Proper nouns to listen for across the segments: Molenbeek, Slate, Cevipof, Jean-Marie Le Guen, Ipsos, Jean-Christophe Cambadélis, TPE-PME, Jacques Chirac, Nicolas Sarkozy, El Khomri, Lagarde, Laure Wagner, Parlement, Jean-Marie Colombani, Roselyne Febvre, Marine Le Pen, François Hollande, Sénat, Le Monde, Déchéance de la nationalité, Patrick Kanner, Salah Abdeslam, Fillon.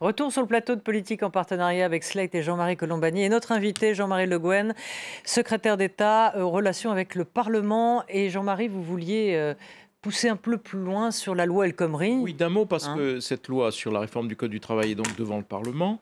Retour sur le plateau de Politique en partenariat avec Slate et Jean-Marie Colombani. Et notre invité, Jean-Marie Le Guen, secrétaire d'État aux relations avec le Parlement. Et Jean-Marie, vous vouliez pousser un peu plus loin sur la loi El Khomri. Oui, d'un mot, parce que cette loi sur la réforme du Code du travail est donc devant le Parlement.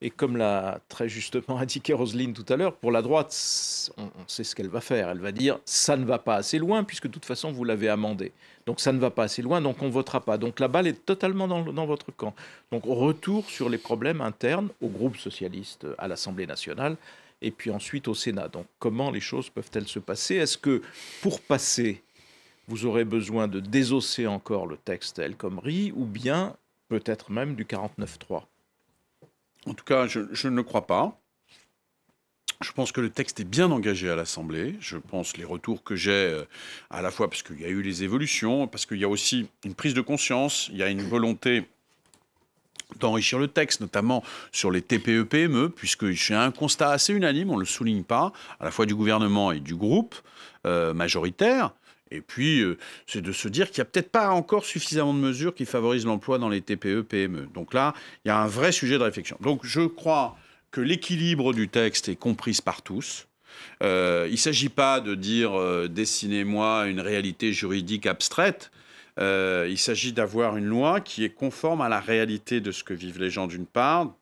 Et comme l'a très justement indiqué Roselyne tout à l'heure, pour la droite, on sait ce qu'elle va faire. Elle va dire « ça ne va pas assez loin » puisque de toute façon, vous l'avez amendé. Donc ça ne va pas assez loin, donc on ne votera pas. Donc la balle est totalement dans votre camp. Donc retour sur les problèmes internes au groupe socialiste à l'Assemblée nationale et puis ensuite au Sénat. Donc comment les choses peuvent-elles se passer? Est-ce que pour passer, vous aurez besoin de désosser encore le texte El Khomri ou bien peut-être même du 49.3 ? En tout cas, je ne le crois pas. Je pense que le texte est bien engagé à l'Assemblée. Je pense les retours que j'ai, à la fois parce qu'il y a eu les évolutions, parce qu'il y a aussi une prise de conscience, il y a une volonté d'enrichir le texte, notamment sur les TPE-PME, puisque j'ai un constat assez unanime, on ne le souligne pas, à la fois du gouvernement et du groupe majoritaire. Et puis, c'est de se dire qu'il n'y a peut-être pas encore suffisamment de mesures qui favorisent l'emploi dans les TPE-PME. Donc là, il y a un vrai sujet de réflexion. Donc je crois que l'équilibre du texte est comprise par tous. Il ne s'agit pas de dire « dessinez-moi une réalité juridique abstraite ». Il s'agit d'avoir une loi qui est conforme à la réalité de ce que vivent les gens d'une part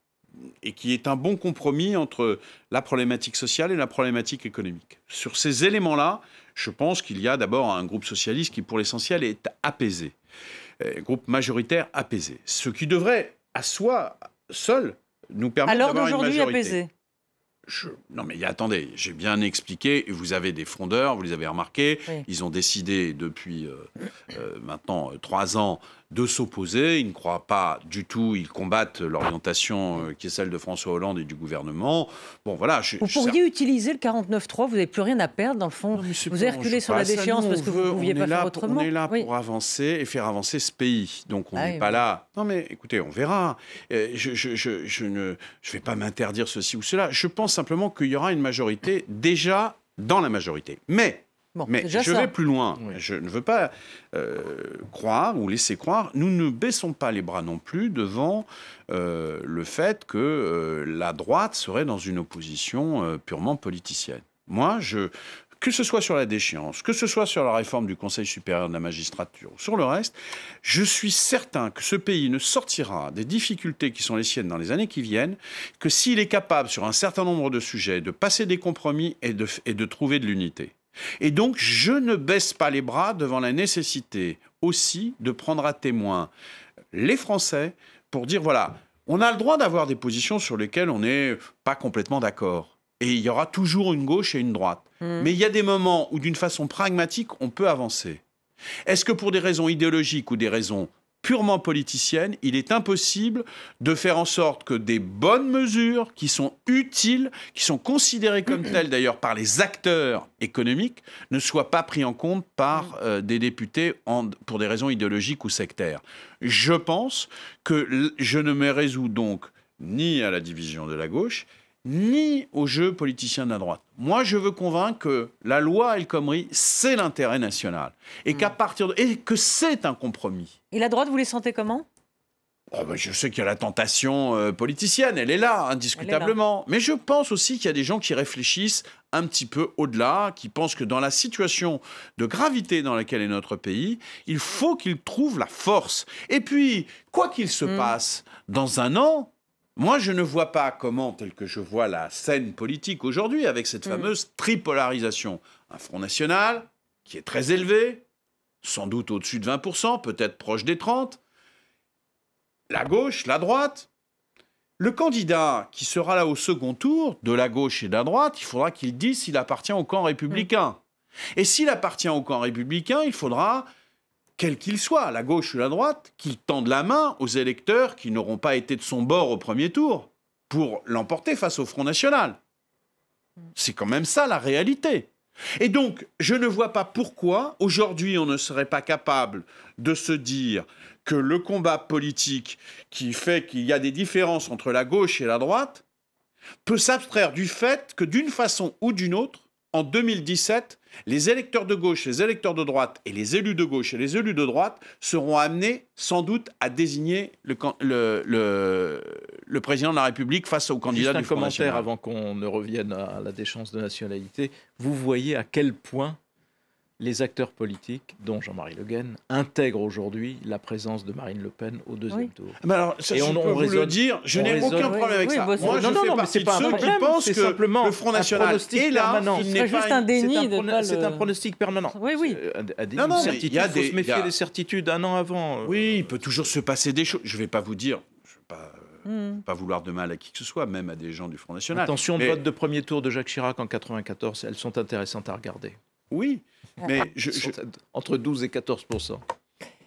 et qui est un bon compromis entre la problématique sociale et la problématique économique. Sur ces éléments-là, je pense qu'il y a d'abord un groupe socialiste qui, pour l'essentiel, est apaisé. Groupe majoritaire apaisé. Ce qui devrait, à soi, seul, nous permettre d'avoir une majorité. Alors d'aujourd'hui, apaisé. Non mais attendez, j'ai bien expliqué, vous avez des fondeurs, vous les avez remarqués, oui. Ils ont décidé depuis maintenant 3 ans de s'opposer, ils ne croient pas du tout, ils combattent l'orientation qui est celle de François Hollande et du gouvernement. Bon voilà. Vous pourriez utiliser le 49.3, vous n'avez plus rien à perdre dans le fond, vous avez reculé sur la déchéance parce que vous ne pouviez pas faire autrement. On est là pour avancer et faire avancer ce pays, donc on n'est pas là. Non mais écoutez, on verra, je ne vais pas m'interdire ceci ou cela, je pense simplement qu'il y aura une majorité déjà dans la majorité. Mais je vais plus loin. Oui. Je ne veux pas croire ou laisser croire. Nous ne baissons pas les bras non plus devant le fait que la droite serait dans une opposition purement politicienne. Moi, que ce soit sur la déchéance, que ce soit sur la réforme du Conseil supérieur de la magistrature ou sur le reste, je suis certain que ce pays ne sortira des difficultés qui sont les siennes dans les années qui viennent que s'il est capable, sur un certain nombre de sujets, de passer des compromis et de trouver de l'unité. Et donc, je ne baisse pas les bras devant la nécessité aussi de prendre à témoin les Français pour dire, voilà, on a le droit d'avoir des positions sur lesquelles on n'est pas complètement d'accord. Et il y aura toujours une gauche et une droite. Mais il y a des moments où, d'une façon pragmatique, on peut avancer. Est-ce que pour des raisons idéologiques ou des raisons purement politiciennes, il est impossible de faire en sorte que des bonnes mesures qui sont utiles, qui sont considérées comme telles d'ailleurs par les acteurs économiques, ne soient pas prises en compte par des députés pour des raisons idéologiques ou sectaires? Je pense que je ne me résous donc ni à la division de la gauche, ni au jeu politicien de la droite. Moi, je veux convaincre que la loi El Khomri, c'est l'intérêt national. Et qu'à partir de... Et que c'est un compromis. Et la droite, vous les sentez comment? Oh ben, je sais qu'il y a la tentation politicienne, elle est là, indiscutablement. Elle est là. Mais je pense aussi qu'il y a des gens qui réfléchissent un petit peu au-delà, qui pensent que dans la situation de gravité dans laquelle est notre pays, il faut qu'ils trouvent la force. Et puis, quoi qu'il se passe, dans un an... Moi, je ne vois pas comment, tel que je vois la scène politique aujourd'hui, avec cette fameuse tripolarisation. Un Front National, qui est très élevé, sans doute au-dessus de 20%, peut-être proche des 30%, la gauche, la droite. Le candidat qui sera là au second tour, de la gauche et de la droite, il faudra qu'il dise s'il appartient au camp républicain. Et s'il appartient au camp républicain, il faudra... quel qu'il soit, la gauche ou la droite, qu'il tende la main aux électeurs qui n'auront pas été de son bord au premier tour pour l'emporter face au Front National. C'est quand même ça la réalité. Et donc, je ne vois pas pourquoi, aujourd'hui, on ne serait pas capable de se dire que le combat politique qui fait qu'il y a des différences entre la gauche et la droite peut s'abstraire du fait que, d'une façon ou d'une autre, en 2017, les électeurs de gauche, les électeurs de droite et les élus de gauche et les élus de droite seront amenés sans doute à désigner le président de la République face au candidat du Front National. Juste un commentaire avant qu'on ne revienne à la déchéance de nationalité. Vous voyez à quel point les acteurs politiques, dont Jean-Marie Le Guen, intègrent aujourd'hui la présence de Marine Le Pen au deuxième tour. Mais alors, ça, et je peux vous le dire, je n'ai aucun problème avec ça. Moi, je fais partie de ceux qui pensent que le Front National est là. C'est juste un déni. C'est un pronostic permanent. Oui, oui. Non, non, il faut se méfier des certitudes un an avant. Oui, il peut toujours se passer des choses. Je ne vais pas vous dire... Pas vouloir de mal à qui que ce soit, même à des gens du Front National. Attention, le vote de premier tour de Jacques Chirac en 1994, elles sont intéressantes à regarder. Oui, mais entre 12 et 14%.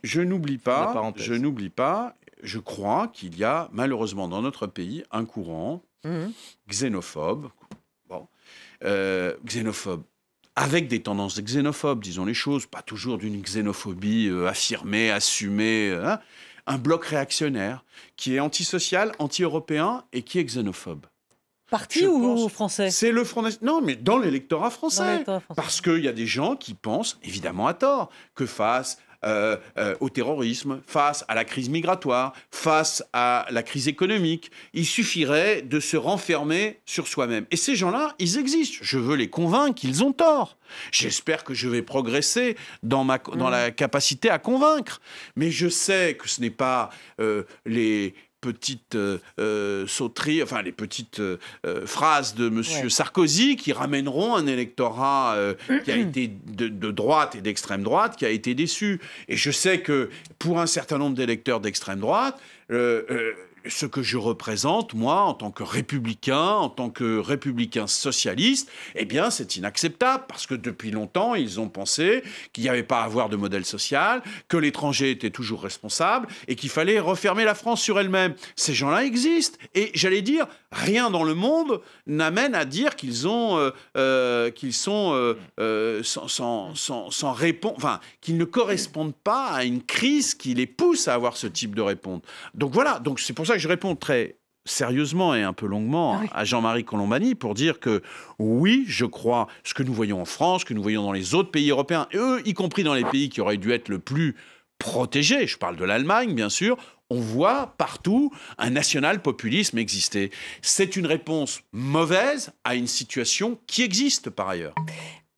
Je n'oublie pas, je crois qu'il y a malheureusement dans notre pays un courant xénophobe, avec des tendances xénophobes, disons les choses, pas toujours d'une xénophobie affirmée, assumée, hein, un bloc réactionnaire qui est antisocial, anti-européen et qui est xénophobe. Parti ou français? C'est le Front National. Non, mais dans l'électorat français. Parce qu'il y a des gens qui pensent, évidemment à tort, que face au terrorisme, face à la crise migratoire, face à la crise économique, il suffirait de se renfermer sur soi-même. Et ces gens-là, ils existent. Je veux les convaincre qu'ils ont tort. J'espère que je vais progresser dans, la capacité à convaincre. Mais je sais que ce n'est pas les... petites sauteries, enfin les petites phrases de M. Sarkozy qui ramèneront un électorat qui a été de droite et d'extrême droite qui a été déçu. Et je sais que pour un certain nombre d'électeurs d'extrême droite, ce que je représente, moi, en tant que républicain socialiste, eh bien, c'est inacceptable, parce que depuis longtemps, ils ont pensé qu'il n'y avait pas à avoir de modèle social, que l'étranger était toujours responsable, et qu'il fallait refermer la France sur elle-même. Ces gens-là existent, et j'allais dire, rien dans le monde n'amène à dire qu'ils ne correspondent pas à une crise qui les pousse à avoir ce type de réponse. Donc voilà, donc c'est pour ça que je réponds très sérieusement et un peu longuement à Jean-Marie Colombani pour dire que oui, je crois ce que nous voyons en France, ce que nous voyons dans les autres pays européens, et eux, y compris dans les pays qui auraient dû être le plus protégés, je parle de l'Allemagne bien sûr, on voit partout un national-populisme exister. C'est une réponse mauvaise à une situation qui existe par ailleurs.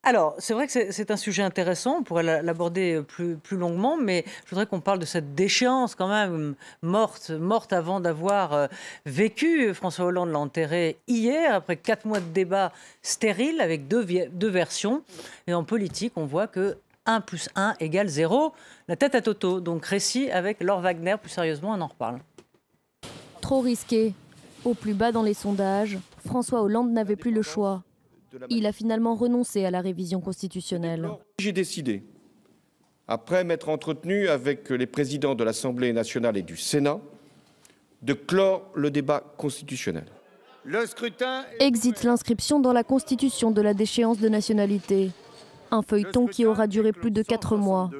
Alors, c'est vrai que c'est un sujet intéressant, on pourrait l'aborder plus longuement, mais je voudrais qu'on parle de cette déchéance quand même, morte avant d'avoir vécu. François Hollande l'a enterrée hier, après 4 mois de débats stériles, avec deux versions. Et en politique, on voit que 1 + 1 = 0, la tête à Toto. Donc récit avec Laure Wagner, plus sérieusement, on en reparle. Trop risqué. Au plus bas dans les sondages, François Hollande n'avait plus le choix. Il a finalement renoncé à la révision constitutionnelle. J'ai décidé, après m'être entretenu avec les présidents de l'Assemblée nationale et du Sénat, de clore le débat constitutionnel. Le scrutin... Exit l'inscription dans la Constitution de la déchéance de nationalité. Un feuilleton qui aura duré plus de 4 mois.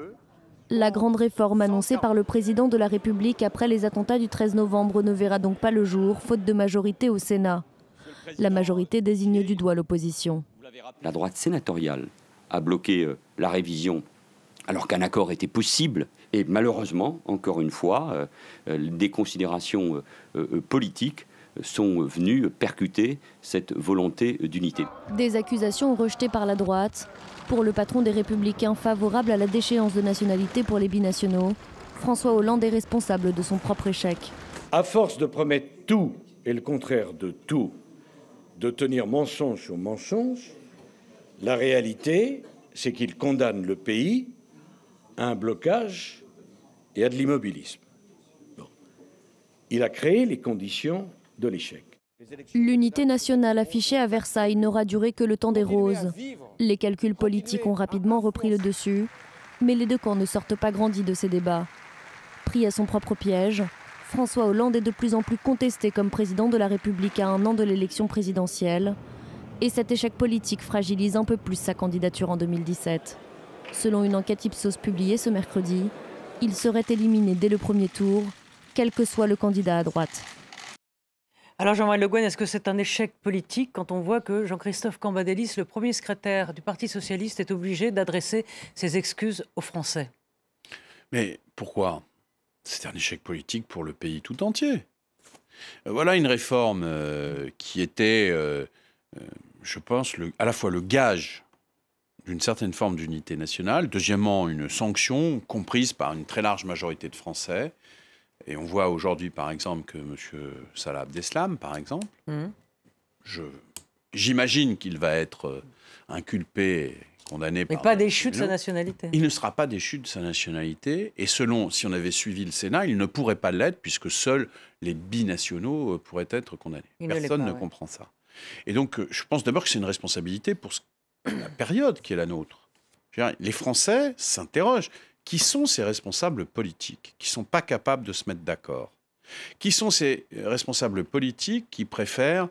La grande réforme annoncée par le président de la République après les attentats du 13 novembre ne verra donc pas le jour, faute de majorité au Sénat. La majorité désigne du doigt l'opposition. La droite sénatoriale a bloqué la révision alors qu'un accord était possible. Et malheureusement, encore une fois, des considérations politiques sont venues percuter cette volonté d'unité. Des accusations rejetées par la droite. Pour le patron des Républicains favorable à la déchéance de nationalité pour les binationaux, François Hollande est responsable de son propre échec. À force de promettre tout et le contraire de tout, de tenir mensonge sur mensonge, la réalité, c'est qu'il condamne le pays à un blocage et à de l'immobilisme. Bon. Il a créé les conditions de l'échec. L'unité nationale affichée à Versailles n'aura duré que le temps des roses. Les calculs politiques ont rapidement repris le dessus, mais les deux camps ne sortent pas grandis de ces débats. Pris à son propre piège, François Hollande est de plus en plus contesté comme président de la République à 1 an de l'élection présidentielle. Et cet échec politique fragilise un peu plus sa candidature en 2017. Selon une enquête Ipsos publiée ce mercredi, il serait éliminé dès le premier tour, quel que soit le candidat à droite. Alors Jean-Marie Le Guen, est-ce que c'est un échec politique quand on voit que Jean-Christophe Cambadélis, le premier secrétaire du Parti socialiste, est obligé d'adresser ses excuses aux Français? Mais pourquoi? C'est un échec politique pour le pays tout entier. Voilà une réforme qui était, je pense, à la fois le gage d'une certaine forme d'unité nationale, deuxièmement une sanction comprise par une très large majorité de Français. Et on voit aujourd'hui, par exemple, que M. Salah Abdeslam, par exemple, j'imagine qu'il va être inculpé, condamné. Mais pas déchu de sa nationalité. Il ne sera pas déchu de sa nationalité. Et selon, si on avait suivi le Sénat, il ne pourrait pas l'être, puisque seuls les binationaux pourraient être condamnés. Personne ne comprend ça. Et donc, je pense d'abord que c'est une responsabilité pour la période qui est la nôtre. Les Français s'interrogent. Qui sont ces responsables politiques qui ne sont pas capables de se mettre d'accord? Qui sont ces responsables politiques qui préfèrent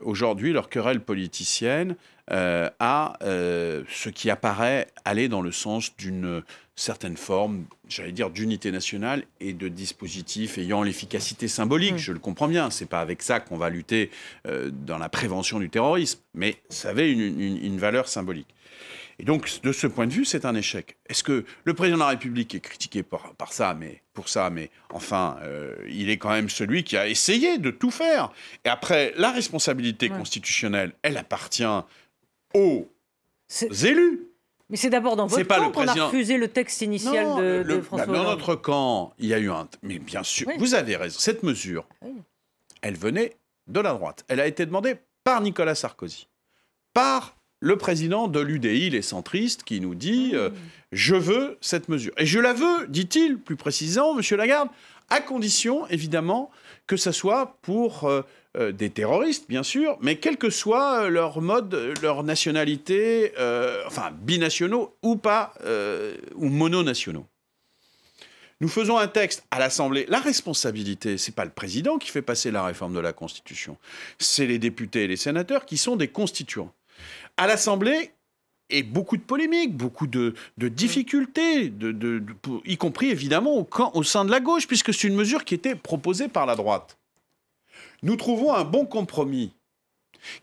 aujourd'hui leur querelle politicienne à ce qui apparaît aller dans le sens d'une certaine forme, j'allais dire, d'unité nationale et de dispositifs ayant l'efficacité symbolique? Je le comprends bien, c'est pas avec ça qu'on va lutter dans la prévention du terrorisme, mais ça avait une valeur symbolique. Et donc, de ce point de vue, c'est un échec. Est-ce que le président de la République est critiqué pour ça, mais enfin, il est quand même celui qui a essayé de tout faire. Et après, la responsabilité constitutionnelle, elle appartient aux élus. Mais c'est d'abord dans votre camp qu'on a refusé le texte initial de François Hollande. Dans notre camp, il y a eu un... Mais bien sûr, vous avez raison, cette mesure, elle venait de la droite. Elle a été demandée par Nicolas Sarkozy, par... le président de l'UDI, les centristes, qui nous dit « Je veux cette mesure ». Et je la veux, dit-il, plus précisément, M. Lagarde, à condition, évidemment, que ça soit pour des terroristes, bien sûr, mais quel que soit leur mode, leur nationalité, enfin, binationaux ou pas, ou mononationaux. Nous faisons un texte à l'Assemblée. La responsabilité, ce n'est pas le président qui fait passer la réforme de la Constitution. C'est les députés et les sénateurs qui sont des constituants. À l'Assemblée, et beaucoup de polémiques, beaucoup de difficultés, y compris évidemment au sein de la gauche, puisque c'est une mesure qui était proposée par la droite. Nous trouvons un bon compromis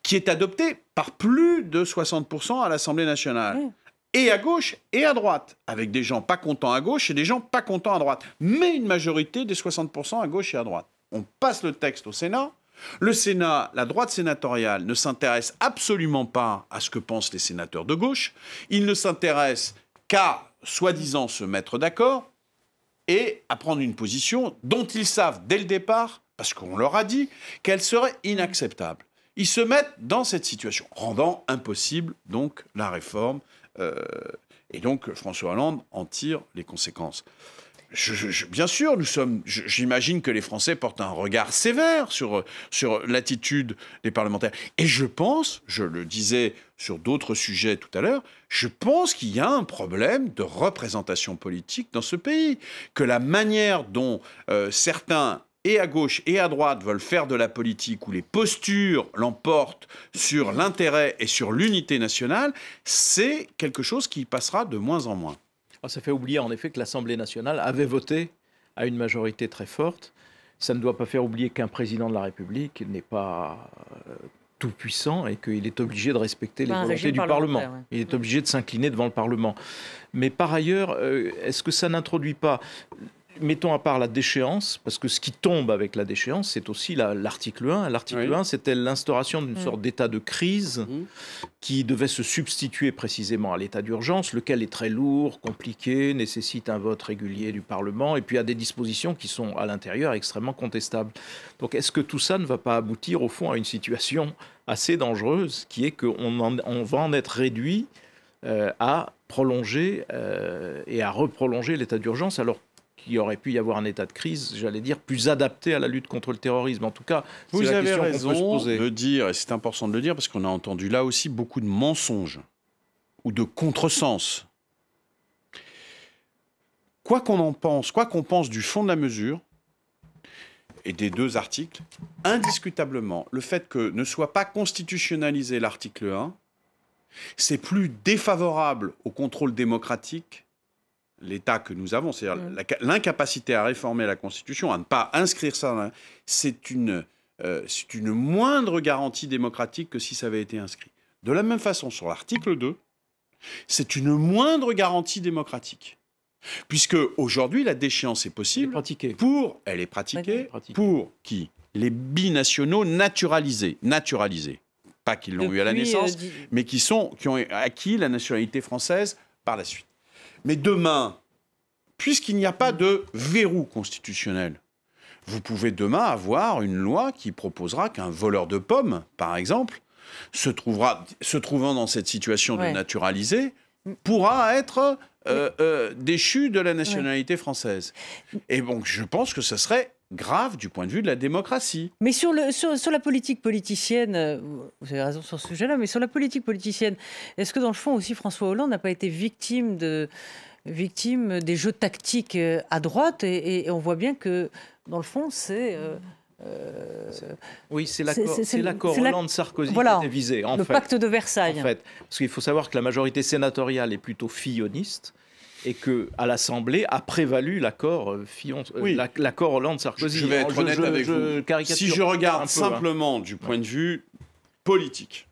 qui est adopté par plus de 60% à l'Assemblée nationale, et à gauche et à droite, avec des gens pas contents à gauche et des gens pas contents à droite, mais une majorité des 60% à gauche et à droite. On passe le texte au Sénat. Le Sénat, la droite sénatoriale, ne s'intéresse absolument pas à ce que pensent les sénateurs de gauche. Ils ne s'intéressent qu'à, soi-disant, se mettre d'accord et à prendre une position dont ils savent dès le départ, parce qu'on leur a dit, qu'elle serait inacceptable. Ils se mettent dans cette situation, rendant impossible, donc, la réforme. Et donc, François Hollande en tire les conséquences. Bien sûr, j'imagine que les Français portent un regard sévère sur l'attitude des parlementaires. Et je pense, je le disais sur d'autres sujets tout à l'heure, je pense qu'il y a un problème de représentation politique dans ce pays. Que la manière dont certains, et à gauche et à droite, veulent faire de la politique, où les postures l'emportent sur l'intérêt et sur l'unité nationale, c'est quelque chose qui passera de moins en moins. Ça fait oublier en effet que l'Assemblée nationale avait voté à une majorité très forte. Ça ne doit pas faire oublier qu'un président de la République n'est pas tout puissant et qu'il est obligé de respecter les volontés du Parlement. Il est obligé de s'incliner devant le Parlement. Mais par ailleurs, est-ce que ça n'introduit pas, mettons à part la déchéance, parce que ce qui tombe avec la déchéance, c'est aussi l'article 1. L'article 1, c'était l'instauration d'une sorte d'état de crise qui devait se substituer précisément à l'état d'urgence, lequel est très lourd, compliqué, nécessite un vote régulier du Parlement, et puis a des dispositions qui sont à l'intérieur extrêmement contestables. Donc est-ce que tout ça ne va pas aboutir au fond à une situation assez dangereuse, qui est qu'on va en être réduit à prolonger et à reprolonger l'état d'urgence, alors qu'il aurait pu y avoir un état de crise, j'allais dire, plus adapté à la lutte contre le terrorisme. En tout cas, c'est la question qu'on peut se poser. Vous avez raison de dire, et c'est important de le dire, parce qu'on a entendu là aussi beaucoup de mensonges ou de contresens. Quoi qu'on en pense, quoi qu'on pense du fond de la mesure et des deux articles, indiscutablement, le fait que ne soit pas constitutionnalisé l'article 1, c'est plus défavorable au contrôle démocratique l'État que nous avons, c'est-à-dire l'incapacité à réformer la Constitution, à ne pas inscrire ça, c'est une c'est une moindre garantie démocratique que si ça avait été inscrit. De la même façon, sur l'article 2, c'est une moindre garantie démocratique. Puisque aujourd'hui, la déchéance est possible pour... Elle est pratiquée pour qui? Les binationaux naturalisés. Naturalisés. Pas qu'ils l'ont eu à la naissance, mais qui ont acquis la nationalité française par la suite. Mais demain, puisqu'il n'y a pas de verrou constitutionnel, vous pouvez demain avoir une loi qui proposera qu'un voleur de pommes, par exemple, se trouvant dans cette situation de naturalisé, pourra être déchu de la nationalité française. Et donc, je pense que ce serait grave du point de vue de la démocratie. Mais sur la politique politicienne, vous avez raison sur ce sujet-là, mais sur la politique politicienne, est-ce que dans le fond aussi François Hollande n'a pas été victime des jeux tactiques à droite et on voit bien que dans le fond c'est... Oui, c'est l'accord Hollande-Sarkozy qui était visé. Le pacte de Versailles. En fait, parce qu'il faut savoir que la majorité sénatoriale est plutôt filloniste et qu'à l'Assemblée a prévalu l'accord Hollande-Sarkozy. Je vais être honnête avec vous. Si je regarde simplement du point de vue politique,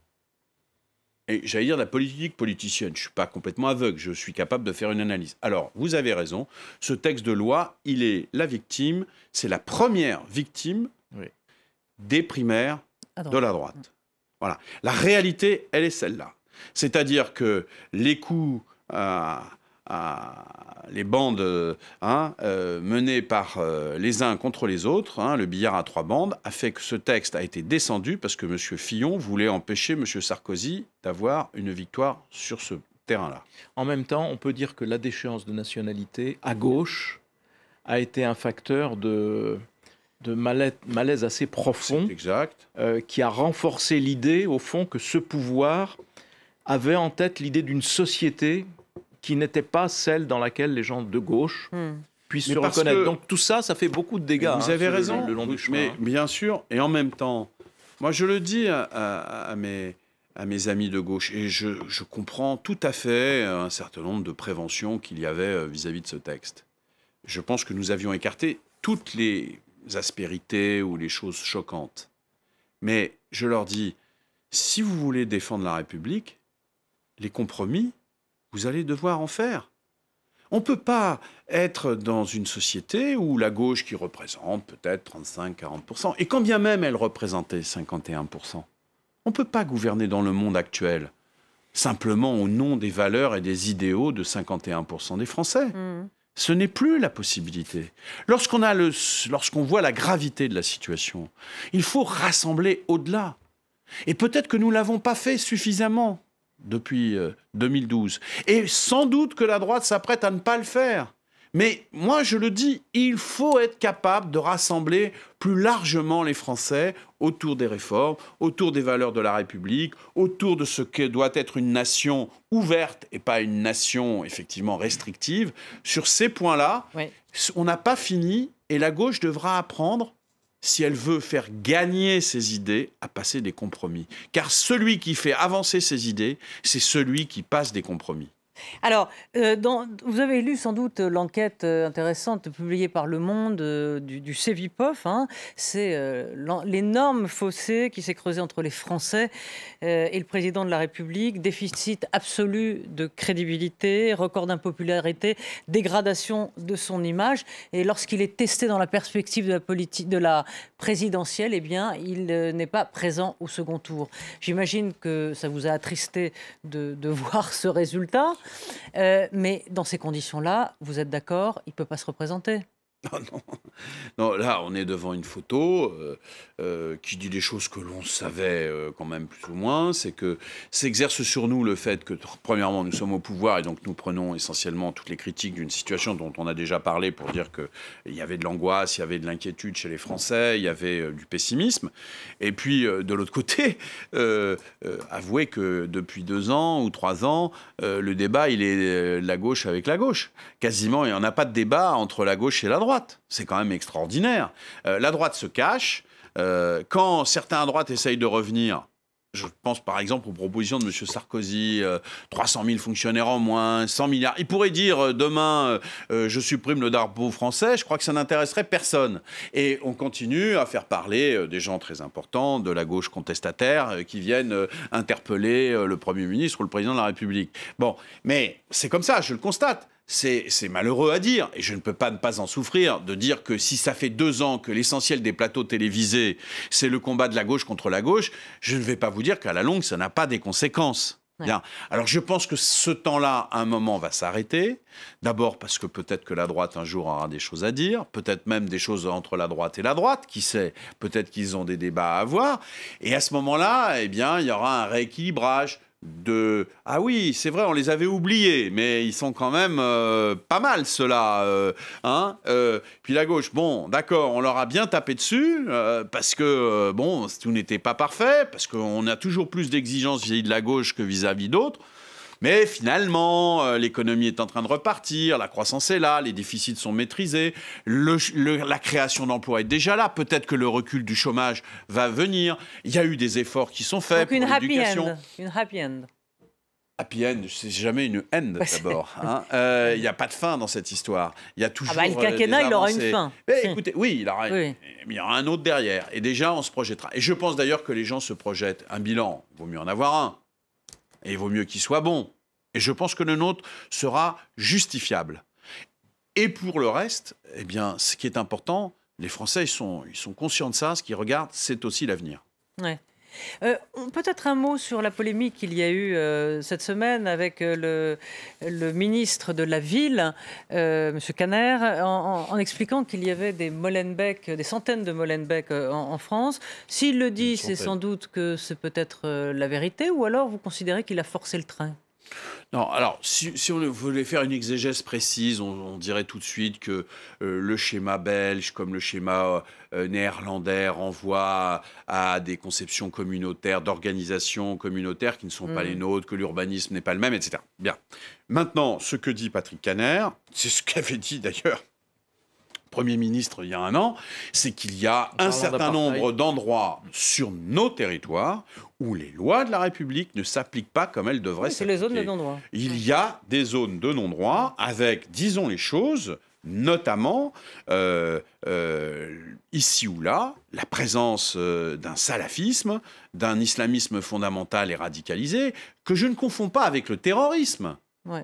et j'allais dire la politique politicienne, je ne suis pas complètement aveugle, je suis capable de faire une analyse. Alors, vous avez raison, ce texte de loi, il est la victime, c'est la première victime des primaires de la droite. Voilà. La réalité, elle est celle-là. C'est-à-dire que les coups les bandes menées par les uns contre les autres, le billard à trois bandes, a fait que ce texte a été descendu parce que M. Fillon voulait empêcher M. Sarkozy d'avoir une victoire sur ce terrain-là. En même temps, on peut dire que la déchéance de nationalité à gauche a été un facteur de malaise assez profond, exact. Qui a renforcé l'idée, au fond, que ce pouvoir avait en tête l'idée d'une société qui n'était pas celle dans laquelle les gens de gauche puissent se reconnaître. Donc tout ça, ça fait beaucoup de dégâts. Vous avez raison, le long du chemin. Mais bien sûr, et en même temps, moi je le dis à mes amis de gauche, et je comprends tout à fait un certain nombre de préventions qu'il y avait vis-à-vis de ce texte. Je pense que nous avions écarté toutes les aspérités ou les choses choquantes. Mais je leur dis, si vous voulez défendre la République, les compromis, vous allez devoir en faire. On ne peut pas être dans une société où la gauche qui représente peut-être 35-40%, et quand bien même elle représentait 51%, on ne peut pas gouverner dans le monde actuel simplement au nom des valeurs et des idéaux de 51% des Français. Ce n'est plus la possibilité. Lorsqu'on voit la gravité de la situation, il faut rassembler au-delà. Et peut-être que nous ne l'avons pas fait suffisamment depuis 2012. Et sans doute que la droite s'apprête à ne pas le faire. Mais moi, je le dis, il faut être capable de rassembler plus largement les Français autour des réformes, autour des valeurs de la République, autour de ce que doit être une nation ouverte et pas une nation, effectivement, restrictive. Sur ces points-là, on n'a pas fini et la gauche devra apprendre, si elle veut faire gagner ses idées, à passer des compromis. Car celui qui fait avancer ses idées, c'est celui qui passe des compromis. Alors, vous avez lu sans doute l'enquête intéressante publiée par Le Monde du Cevipof. C'est l'énorme fossé qui s'est creusé entre les Français et le président de la République. Déficit absolu de crédibilité, record d'impopularité, dégradation de son image. Et lorsqu'il est testé dans la perspective de la politique, de la présidentielle, eh bien, il n'est pas présent au second tour. J'imagine que ça vous a attristé de voir ce résultat. Mais dans ces conditions-là, vous êtes d'accord, il ne peut pas se représenter? Non, là, on est devant une photo qui dit des choses que l'on savait quand même plus ou moins. C'est que s'exerce sur nous le fait que, premièrement, nous sommes au pouvoir et donc nous prenons essentiellement toutes les critiques d'une situation dont on a déjà parlé pour dire qu'il y avait de l'angoisse, il y avait de l'inquiétude chez les Français, il y avait du pessimisme. Et puis, de l'autre côté, avouez que depuis 2 ans ou 3 ans, le débat, il est de la gauche avec la gauche. Quasiment, il n'y en a pas de débat entre la gauche et la droite. C'est quand même extraordinaire. La droite se cache. Quand certains à droite essayent de revenir, Je pense par exemple aux propositions de M. Sarkozy, 300 000 fonctionnaires en moins, 100 milliards. Il pourrait dire demain, je supprime le drapeau français, je crois que ça n'intéresserait personne. Et on continue à faire parler des gens très importants, de la gauche contestataire, qui viennent interpeller le Premier ministre ou le Président de la République. Bon, mais c'est comme ça, je le constate. C'est malheureux à dire, et je ne peux pas ne pas en souffrir, de dire que si ça fait 2 ans que l'essentiel des plateaux télévisés, c'est le combat de la gauche contre la gauche, je ne vais pas vous dire qu'à la longue, ça n'a pas des conséquences. Ouais. Bien. Alors je pense que ce temps-là, à un moment, va s'arrêter. D'abord parce que peut-être que la droite, un jour, aura des choses à dire, peut-être même des choses entre la droite et la droite, qui sait, peut-être qu'ils ont des débats à avoir. Et à ce moment-là, eh bien, il y aura un rééquilibrage. Ah oui, c'est vrai, on les avait oubliés, mais ils sont quand même pas mal, ceux-là. Puis la gauche, bon, d'accord, on leur a bien tapé dessus, parce que, bon, tout n'était pas parfait, parce qu'on a toujours plus d'exigences vis-à-vis de la gauche que vis-à-vis d'autres. Mais finalement, l'économie est en train de repartir, la croissance est là, les déficits sont maîtrisés, la création d'emplois est déjà là, peut-être que le recul du chômage va venir, il y a eu des efforts qui sont faits. Donc pour l'éducation. Une happy end. Happy end, c'est jamais une end d'abord. Il n'y a pas de fin dans cette histoire. Il y a toujours. Le quinquennat, il aura une fin. Mais écoutez, oui, il y aura un autre derrière. Et déjà, on se projettera. Et je pense d'ailleurs que les gens se projettent un bilan. Il vaut mieux en avoir un. Et il vaut mieux qu'il soit bon. Et je pense que le nôtre sera justifiable. Et pour le reste, eh bien, ce qui est important, les Français, ils sont conscients de ça. Ce qu'ils regardent, c'est aussi l'avenir. Ouais. Peut-être un mot sur la polémique qu'il y a eu cette semaine avec le ministre de la Ville, M. Kanner, en expliquant qu'il y avait des Molenbeek, des centaines de Molenbeek en France. S'il le dit, c'est sans doute que c'est peut-être la vérité, ou alors vous considérez qu'il a forcé le train? Non, alors, si on voulait faire une exégèse précise, on dirait tout de suite que le schéma belge, comme le schéma néerlandais, renvoie à des conceptions communautaires, d'organisations communautaires qui ne sont pas les nôtres, que l'urbanisme n'est pas le même, etc. Bien. Maintenant, ce que dit Patrick Kanner, c'est ce qu'avait dit d'ailleurs le Premier ministre il y a 1 an, c'est qu'il y a un certain nombre d'endroits sur nos territoires où les lois de la République ne s'appliquent pas comme elles devraient s'appliquer. C'est les zones de non-droit. Il y a des zones de non-droit avec, disons les choses, notamment ici ou là, la présence d'un salafisme, d'un islamisme fondamental et radicalisé, que je ne confonds pas avec le terrorisme. Ouais.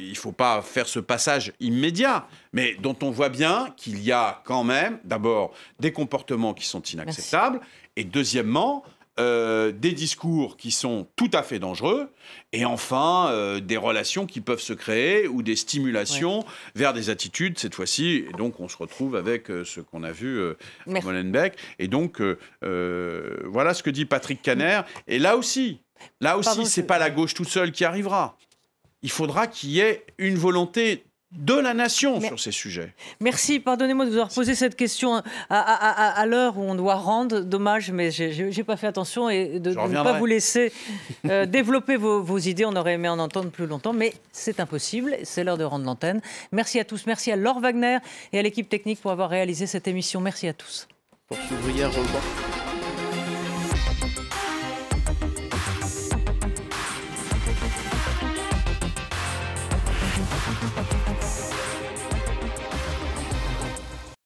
Il ne faut pas faire ce passage immédiat, mais dont on voit bien qu'il y a quand même, d'abord, des comportements qui sont inacceptables, et deuxièmement, des discours qui sont tout à fait dangereux, et enfin, des relations qui peuvent se créer, ou des stimulations vers des attitudes, cette fois-ci, et donc on se retrouve avec ce qu'on a vu à Molenbeek, et donc voilà ce que dit Patrick Kanner, et là aussi, ce n'est pas la gauche toute seule qui arrivera. Il faudra qu'il y ait une volonté de la nation sur ces sujets. Merci, pardonnez-moi de vous avoir posé cette question à l'heure où on doit rendre. Dommage, mais j'ai pas fait attention et de ne pas vous laisser développer vos idées. On aurait aimé en entendre plus longtemps, mais c'est impossible. C'est l'heure de rendre l'antenne. Merci à tous. Merci à Laure Wagner et à l'équipe technique pour avoir réalisé cette émission. Merci à tous.